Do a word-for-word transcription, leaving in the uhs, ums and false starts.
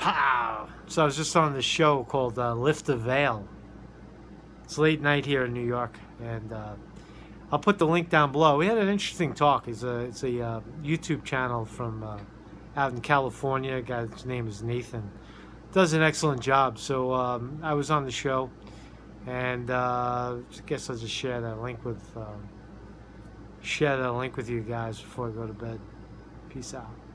Pow! So I was just on this show called uh, Lift The Veil. It's late night here in New York, and uh, I'll put the link down below. We had an interesting talk. It's a, it's a uh, YouTube channel from uh, out in California. A guy, his name is Nathan. Does an excellent job. So um, I was on the show, and uh, I guess I'll just share that link with um, share that link with you guys before I go to bed. Peace out.